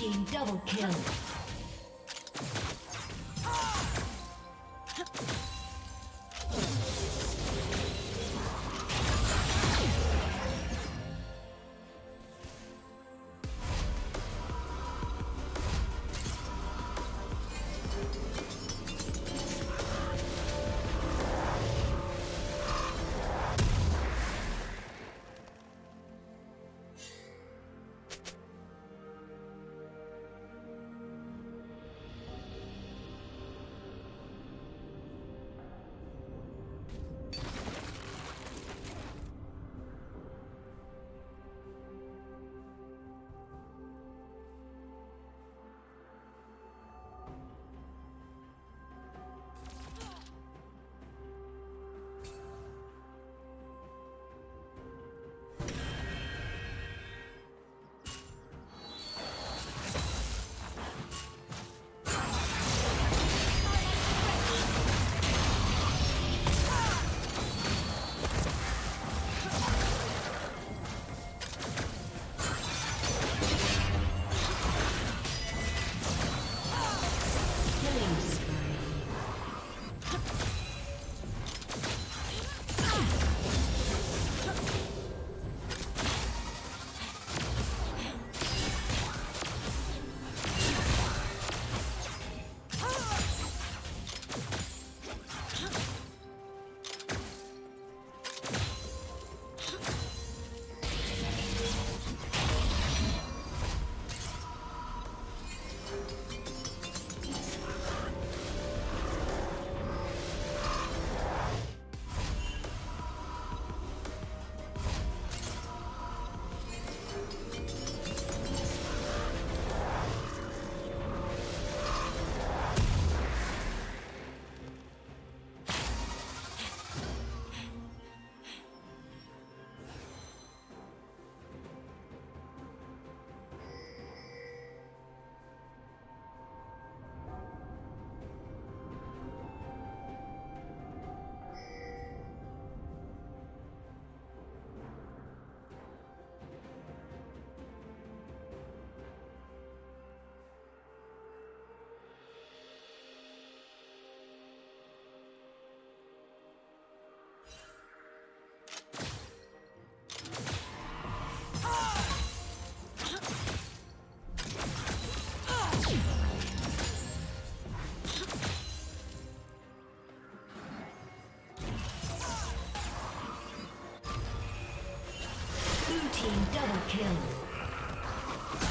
team double kill. Double kill. Okay.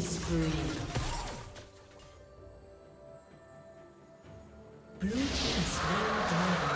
Screen. Blue team slain dragon.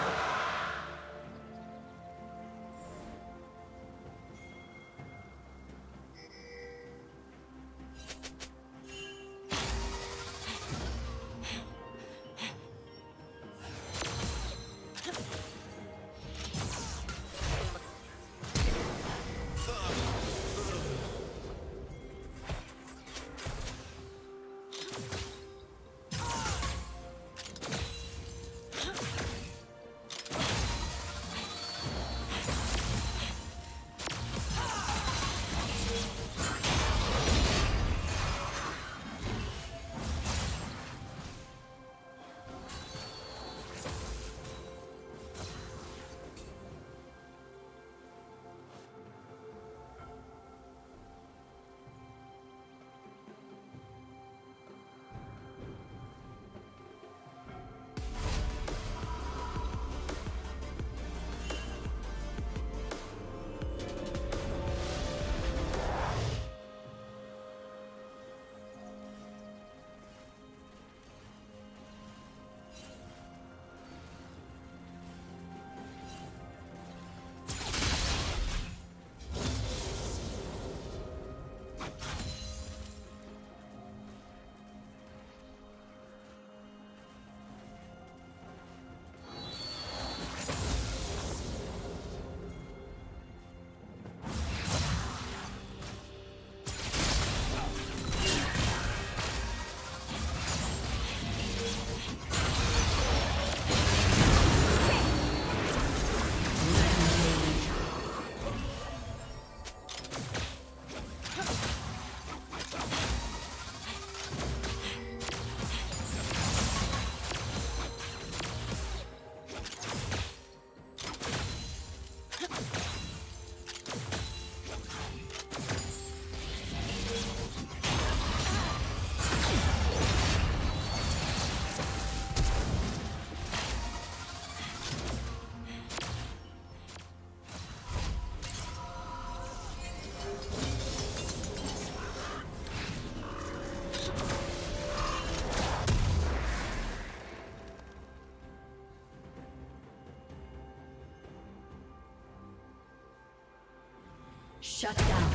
Shut down.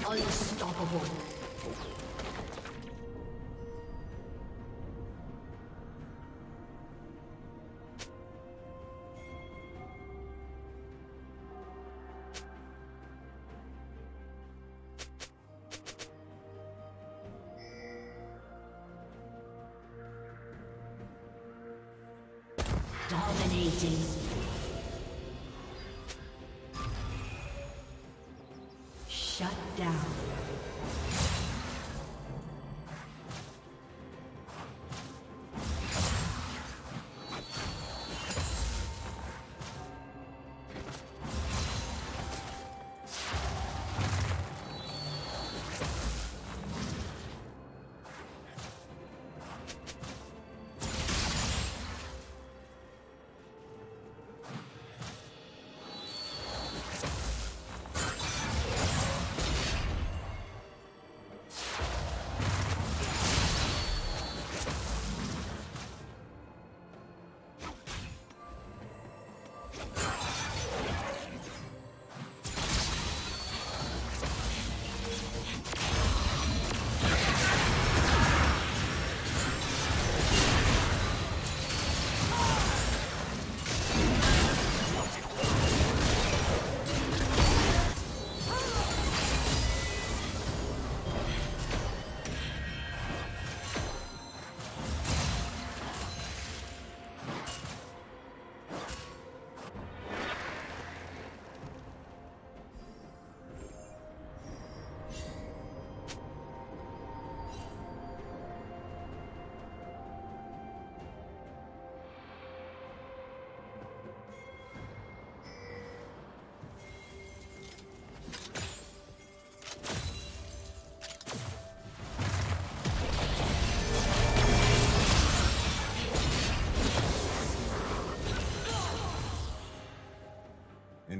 Unstoppable. Dominating.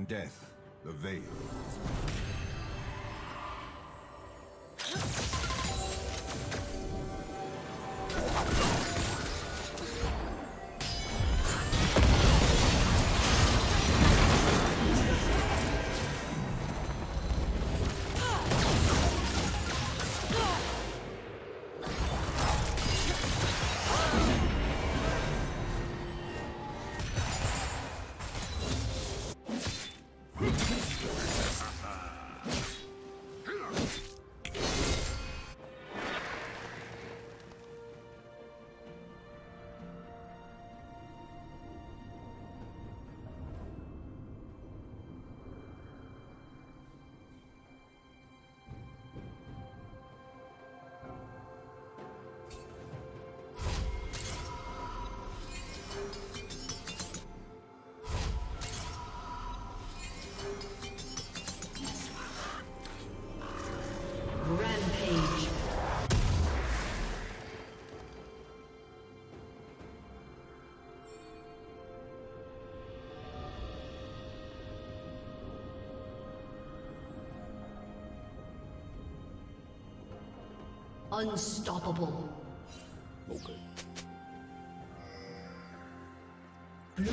Death, the veil. Unstoppable. Okay. Blue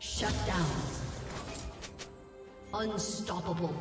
Shut down. Unstoppable.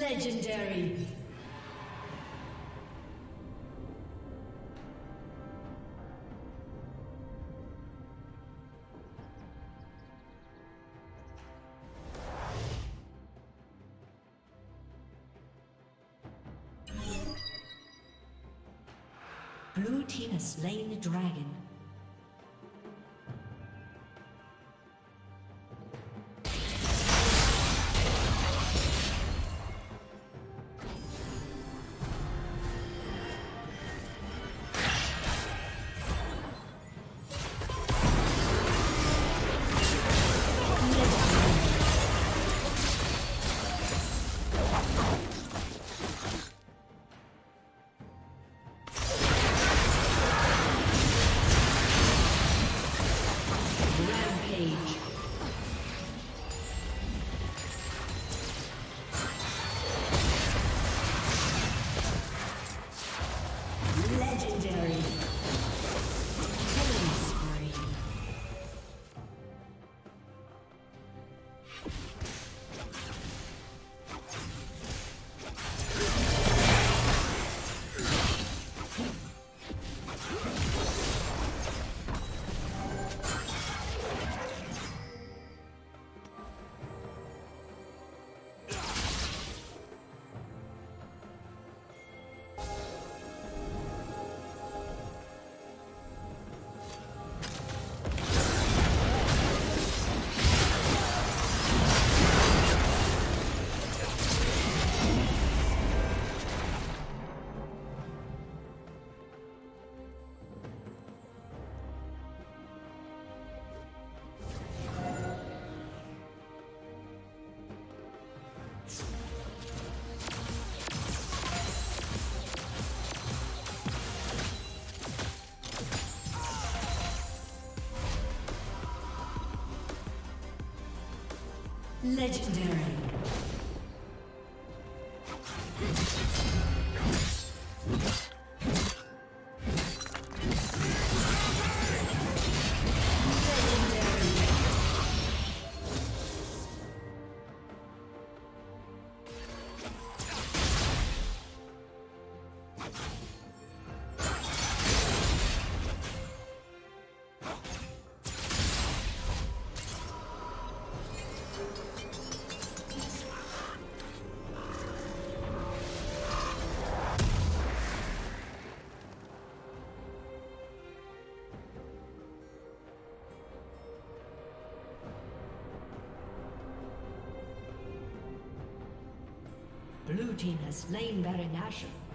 Legendary. Blue team has slain the dragon. Legendary. Blue team has slain Baron Nashor.